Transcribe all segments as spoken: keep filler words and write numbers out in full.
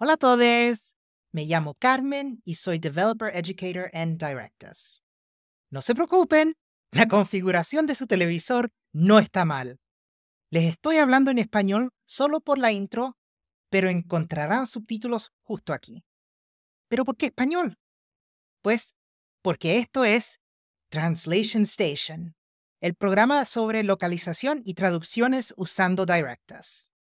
Hola a todos, me llamo Carmen y soy Developer Educator en Directus. No se preocupen, la configuración de su televisor no está mal. Les estoy hablando en español solo por la intro, pero encontrarán subtítulos justo aquí. ¿Pero por qué español? Pues porque esto es Translation Station, el programa sobre localización y traducciones usando Directus.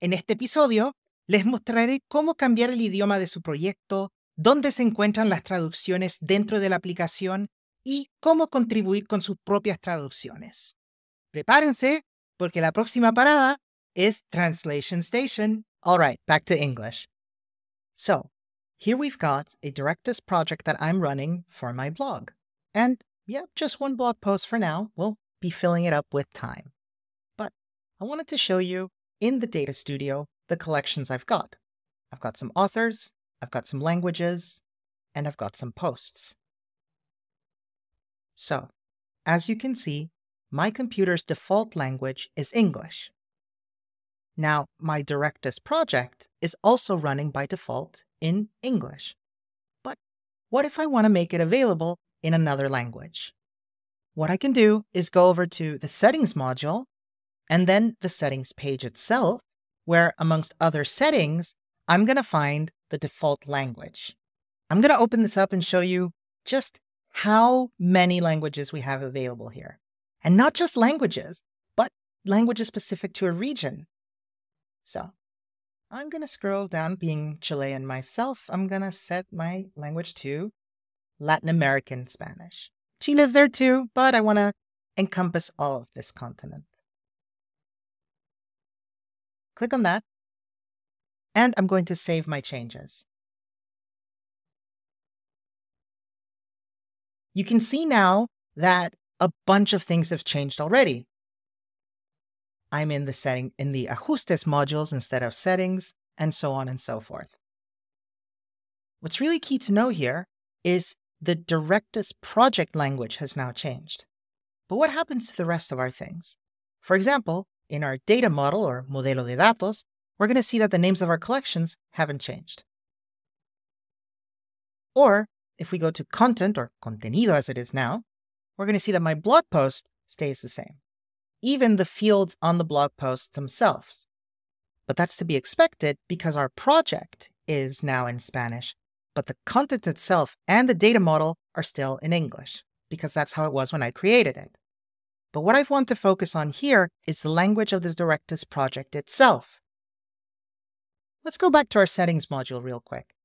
En este episodio, les mostraré cómo cambiar el idioma de su proyecto, dónde se encuentran las traducciones dentro de la aplicación y cómo contribuir con sus propias traducciones. Prepárense, porque la próxima parada es Translation Station. All right, back to English. So, here we've got a Directus project that I'm running for my blog. And, yeah, just one blog post for now. We'll be filling it up with time. But I wanted to show you, in the Data Studio, the collections I've got. I've got some authors, I've got some languages, and I've got some posts. So, as you can see, my computer's default language is English. Now, my Directus project is also running by default in English. But what if I want to make it available in another language? What I can do is go over to the Settings module, and then the Settings page itself, where amongst other settings, I'm going to find the default language. I'm going to open this up and show you just how many languages we have available here. And not just languages, but languages specific to a region. So I'm going to scroll down, being Chilean myself, I'm going to set my language to Latin American Spanish. Chile's there too, but I want to encompass all of this continent. Click on that, and I'm going to save my changes. You can see now that a bunch of things have changed already. I'm in the setting in the Ajustes modules instead of Settings, and so on and so forth. What's really key to know here is the Directus project language has now changed. But what happens to the rest of our things? For example, in our data model, or modelo de datos, we're going to see that the names of our collections haven't changed. Or, if we go to content, or contenido as it is now, we're going to see that my blog post stays the same. Even the fields on the blog posts themselves. But that's to be expected because our project is now in Spanish, but the content itself and the data model are still in English, because that's how it was when I created it. But what I want to focus on here is the language of the Directus project itself. Let's go back to our Settings module real quick.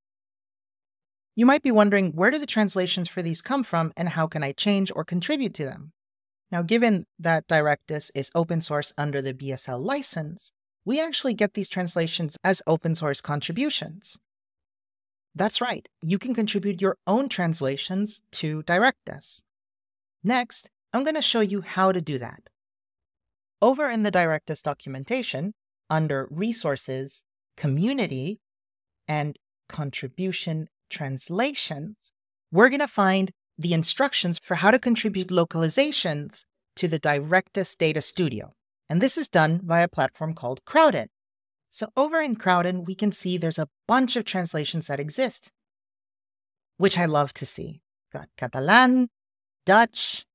You might be wondering, where do the translations for these come from and how can I change or contribute to them? Now, given that Directus is open source under the B S L license, we actually get these translations as open source contributions. That's right, you can contribute your own translations to Directus. Next, I'm going to show you how to do that. Over in the Directus documentation, under Resources, Community, and Contribution Translations, we're going to find the instructions for how to contribute localizations to the Directus Data Studio. And this is done by a platform called Crowdin. So over in Crowdin, we can see there's a bunch of translations that exist, which I love to see. Got Catalan, Dutch,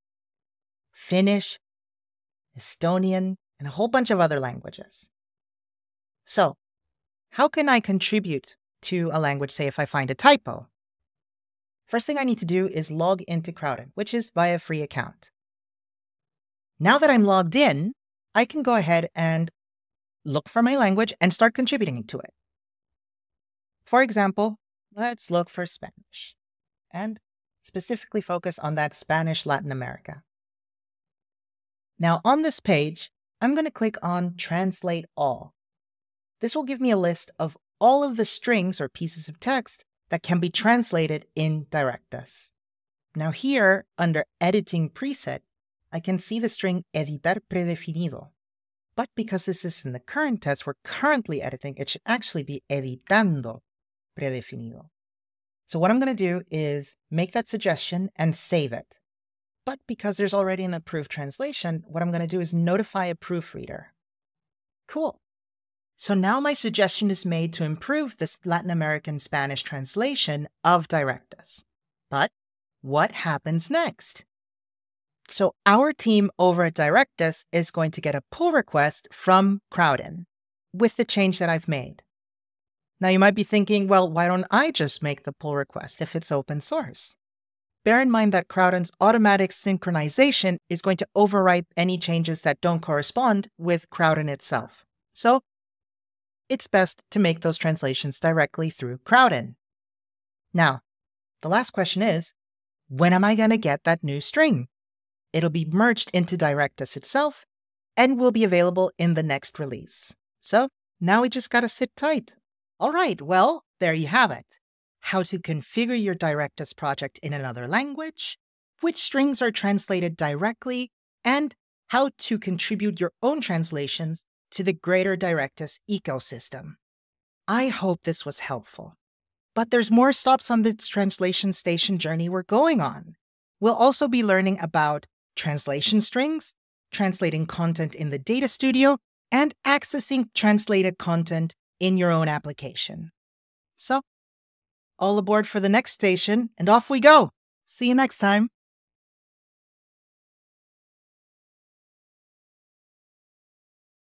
Finnish, Estonian, and a whole bunch of other languages. So, how can I contribute to a language, say if I find a typo? First thing I need to do is log into Crowdin, which is via a free account. Now that I'm logged in, I can go ahead and look for my language and start contributing to it. For example, let's look for Spanish and specifically focus on that Spanish Latin America. Now on this page, I'm going to click on Translate All. This will give me a list of all of the strings or pieces of text that can be translated in Directus. Now here, under Editing Preset, I can see the string Editar Predefinido. But because this is in the current test, we're currently editing, it should actually be Editando Predefinido. So what I'm going to do is make that suggestion and save it. But because there's already an approved translation, what I'm going to do is notify a proofreader. Cool. So now my suggestion is made to improve this Latin American Spanish translation of Directus. But what happens next? So our team over at Directus is going to get a pull request from Crowdin with the change that I've made. Now you might be thinking, well, why don't I just make the pull request if it's open source? Bear in mind that Crowdin's automatic synchronization is going to override any changes that don't correspond with Crowdin itself. So it's best to make those translations directly through Crowdin. Now, the last question is, when am I going to get that new string? It'll be merged into Directus itself and will be available in the next release. So now we just got to sit tight. All right, well, there you have it. How to configure your Directus project in another language, which strings are translated directly, and how to contribute your own translations to the greater Directus ecosystem. I hope this was helpful. But there's more stops on this translation station journey we're going on. We'll also be learning about translation strings, translating content in the Data Studio, and accessing translated content in your own application. So, all aboard for the next station, and off we go! See you next time!